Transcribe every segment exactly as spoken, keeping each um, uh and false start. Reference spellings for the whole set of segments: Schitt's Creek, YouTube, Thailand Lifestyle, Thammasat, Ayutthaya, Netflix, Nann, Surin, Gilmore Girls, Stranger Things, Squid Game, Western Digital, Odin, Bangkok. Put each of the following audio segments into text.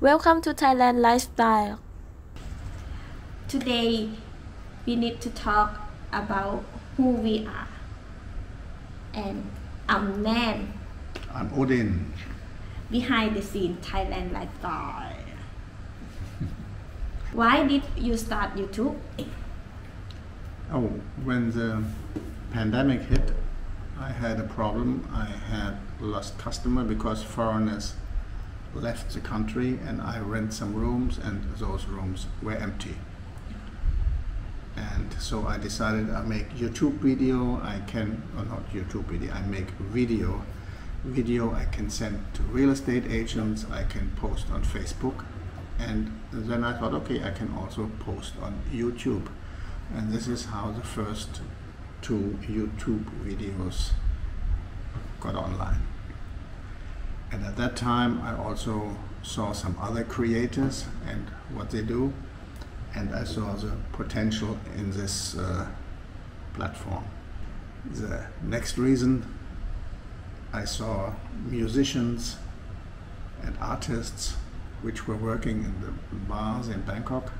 Welcome to Thailand Lifestyle. Today, we need to talk about who we are. And I'm Nann. I'm Odin. Behind the scene, Thailand Lifestyle. Why did you start YouTube? Oh, when the pandemic hit, I had a problem. I had lost customers because foreigners left the country, and I rent some rooms, and those rooms were empty. And so I decided I make YouTube video. I can, or not YouTube video, I make video. Video I can send to real estate agents, I can post on Facebook, and then I thought, okay, I can also post on YouTube. And this is how the first two YouTube videos got online. And at that time I also saw some other creators and what they do, and I saw the potential in this uh, platform. The next reason, I saw musicians and artists which were working in the bars in Bangkok.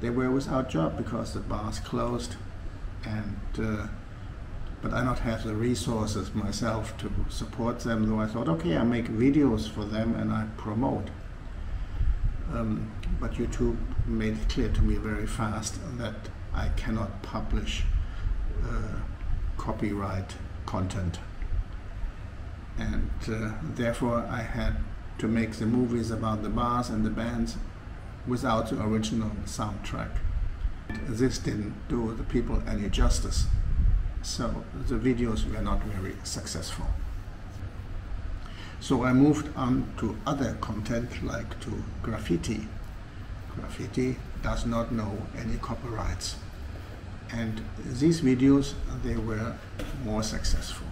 They were without job because the bars closed, and uh, but I not have the resources myself to support them, though I thought, okay, I make videos for them and I promote. Um, but YouTube made it clear to me very fast that I cannot publish uh, copyright content. And uh, therefore I had to make the movies about the bars and the bands without the original soundtrack. This didn't do the people any justice. So the videos were not very successful. So I moved on to other content, like to graffiti. Graffiti does not know any copyrights. And these videos, they were more successful.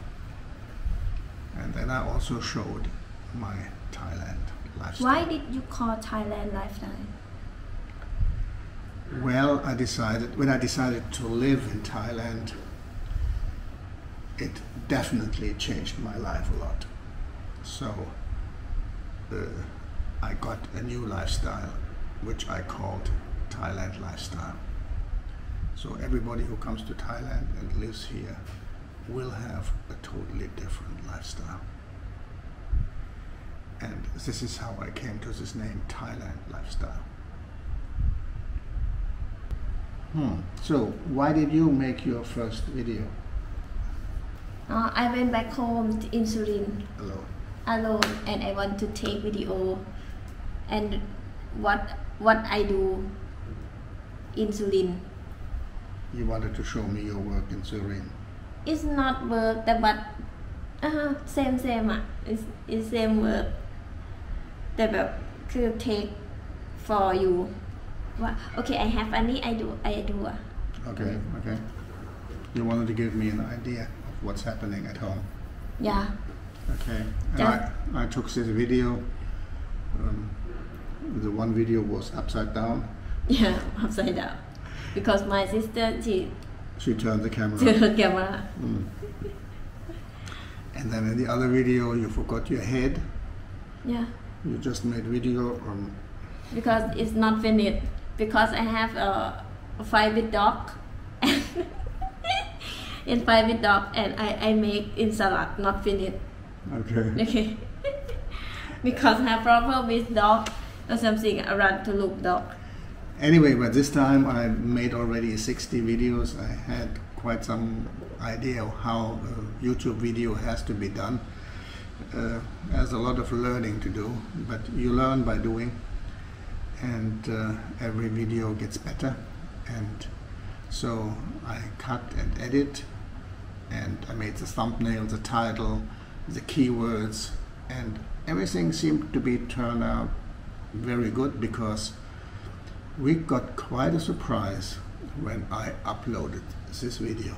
And then I also showed my Thailand lifestyle. Why did you call Thailand Lifestyle? Well, I decided, when I decided to live in Thailand, it definitely changed my life a lot. So uh, I got a new lifestyle, which I called Thailand Lifestyle. So everybody who comes to Thailand and lives here will have a totally different lifestyle. And this is how I came to this name, Thailand Lifestyle. Hmm. So why did you make your first video? Uh, I went back home in Surin alone. alone and I want to take video, and what what I do in Surin. You wanted to show me your work in Surin. It's not work, but uh, same same uh, it's, it's same work. The could take for you. What? Okay, I have any I do I do. Uh. Okay, okay. You wanted to give me an idea. What's happening at home? Yeah. Okay. And I, I took this video. Um, the one video was upside down. Yeah, upside down. Because my sister, she she turned the camera. Turned the camera. Mm. And then in the other video, you forgot your head. Yeah. You just made video. Um, because it's not finished. Because I have a, a fight with dog. In five with dog, and I, I make in salad, not finished. Okay. Okay. Because I have problem with dog or something, I run to look dog. Anyway, but this time I made already sixty videos. I had quite some idea of how a YouTube video has to be done. Uh, there's a lot of learning to do, but you learn by doing, and uh, every video gets better. And so I cut and edit, and I made the thumbnail, the title, the keywords, and everything seemed to be turned out very good, because we got quite a surprise when I uploaded this video.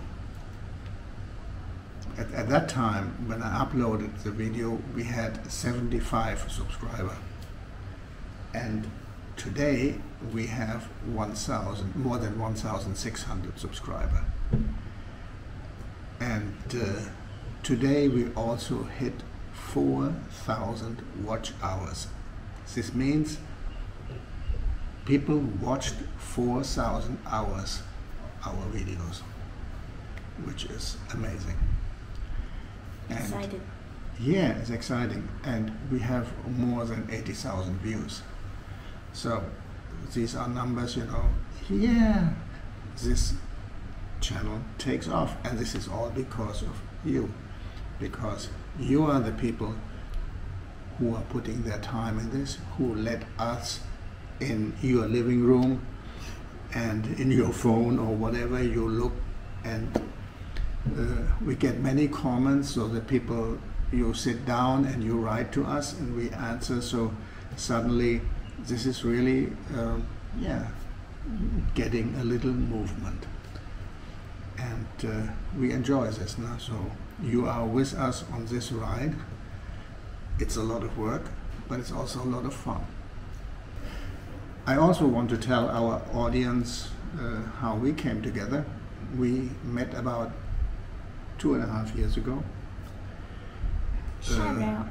At, at that time, when I uploaded the video, we had seventy-five subscribers, and today we have one thousand, more than one thousand six hundred subscribers. And uh, today we also hit four thousand watch hours. This means people watched four thousand hours our videos, which is amazing. And exciting. Yeah, it's exciting, and we have more than eighty thousand views. So these are numbers, you know, yeah, this channel takes off, and this is all because of you, because you are the people who are putting their time in this, who let us in your living room and in your phone or whatever you look, and uh, we get many comments. So the people, you sit down and you write to us and we answer. So suddenly this is really um, yeah, getting a little movement, and uh, we enjoy this now. So you are with us on this ride. It's a lot of work, but it's also a lot of fun. I also want to tell our audience uh, how we came together. We met about two and a half years ago. Uh,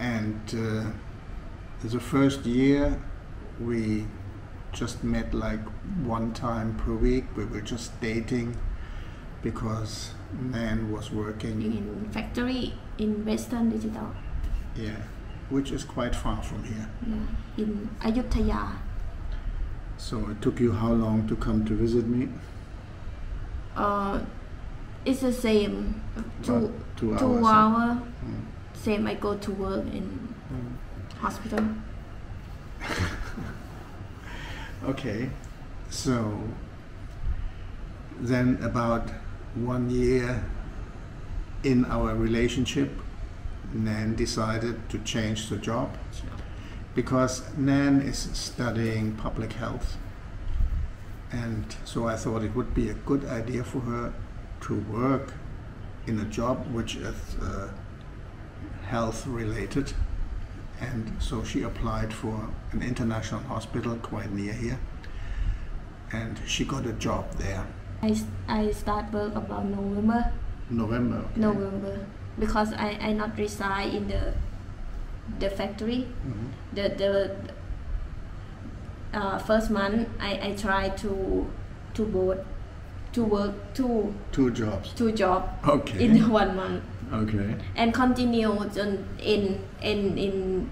and uh, the first year we just met like one time per week. We were just dating because Nann was working in factory in Western Digital. Yeah, which is quite far from here. Yeah, in Ayutthaya. So it took you how long to come to visit me? Uh, it's the same, two, two, two hours. Hour. Mm. Same, I go to work in mm. hospital. Okay, so then about one year in our relationship, Nann decided to change the job, because Nann is studying public health, and so I thought it would be a good idea for her to work in a job which is uh, health related. And so she applied for an international hospital quite near here, and she got a job there. I, I start work about November. November, okay. November. Because I, I not reside in the the factory. Mm-hmm. The the uh, first month I, I try to to board to work two two jobs two job okay in one month. Okay. And continue in in in, in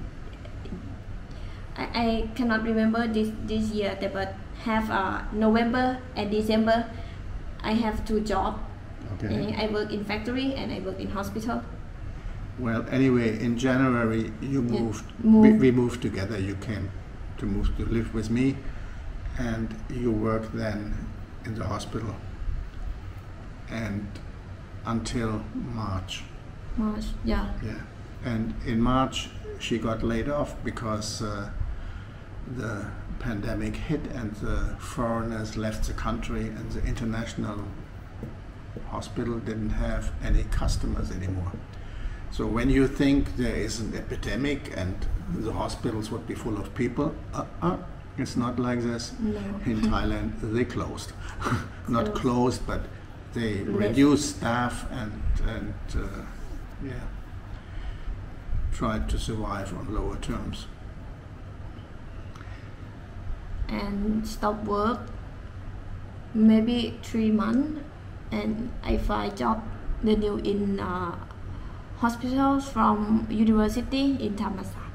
I, I cannot remember this this year, but have uh, November and December I have two jobs. Okay. I work in factory and I work in hospital. Well, anyway, in January you moved. Move. We, we moved together. You came to move to live with me, and you worked then in the hospital, and until March. March, yeah. Yeah, and in March she got laid off because uh, the pandemic hit and the foreigners left the country, and the international hospital didn't have any customers anymore. So when you think there is an epidemic and the hospitals would be full of people, uh, uh, it's not like this. No. In Thailand they closed. Not closed, but they reduced staff and, and uh, yeah, tried to survive on lower terms. And stopped work maybe three months. And I find job the new in uh, hospital from university in Thammasat,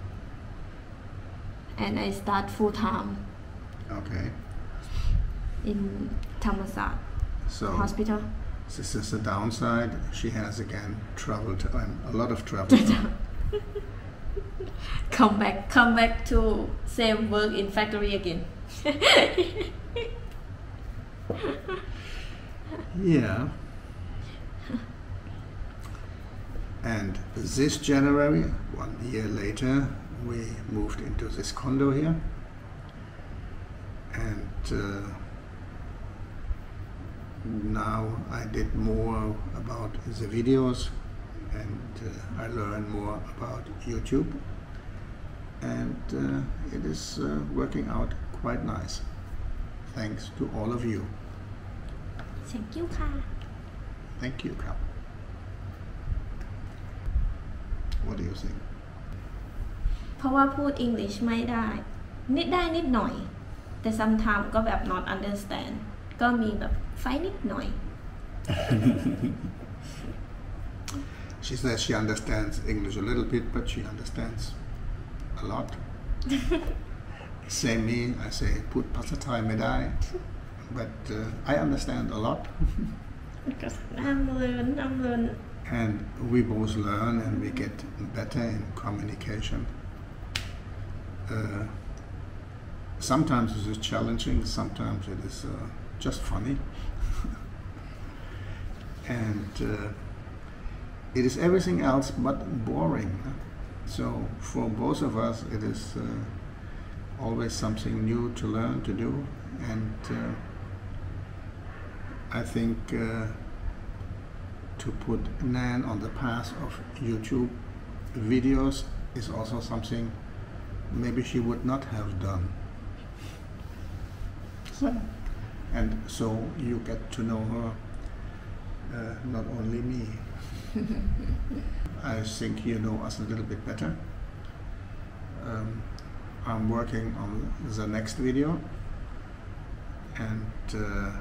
and I start full time. Okay. In Thammasat. So hospital. This is the downside. She has again travel time, a lot of travel time. Come back, come back to same work in factory again. Yeah. And this January, one year later, we moved into this condo here, and uh, now I did more about the videos, and uh, I learned more about YouTube, and uh, it is uh, working out quite nice, thanks to all of you. Thank you, Ka. Thank you, Ka. What do you think? เพราะว่าพูดอังกฤษไม่ได้ นิดได้นิดหน่อยแต่ sometimes ก็แบบ not understand ก็มีแบบไฟนิดหน่อย She says she understands English a little bit but she understands a lot. Same me, I say พูดภาษาไทยไม่ได้ but uh, I understand a lot. Because I'm learn I'm learn and we both learn and we get better in communication. Uh, sometimes it is challenging, sometimes it is uh, just funny. And uh, it is everything else but boring. So for both of us it is uh, always something new to learn, to do, and uh, I think uh, to put Nann on the path of YouTube videos is also something maybe she would not have done. So, and so you get to know her, uh, not only me. I think you know us a little bit better. Um, I'm working on the next video, and uh,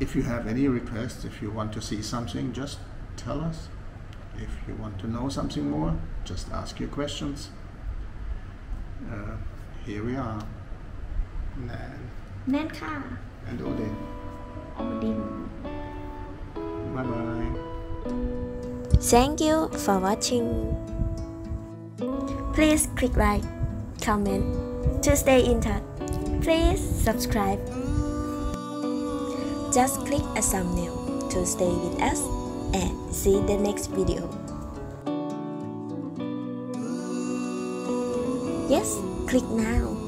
if you have any requests, if you want to see something, just tell us. If you want to know something more, just ask your questions. Uh, here we are, Nann, Nann Ka, and Odin. Odin. Bye bye. Thank you for watching. Please click like, comment to stay in touch. Please subscribe. Just click a thumbnail to stay with us and see the next video. Yes, click now.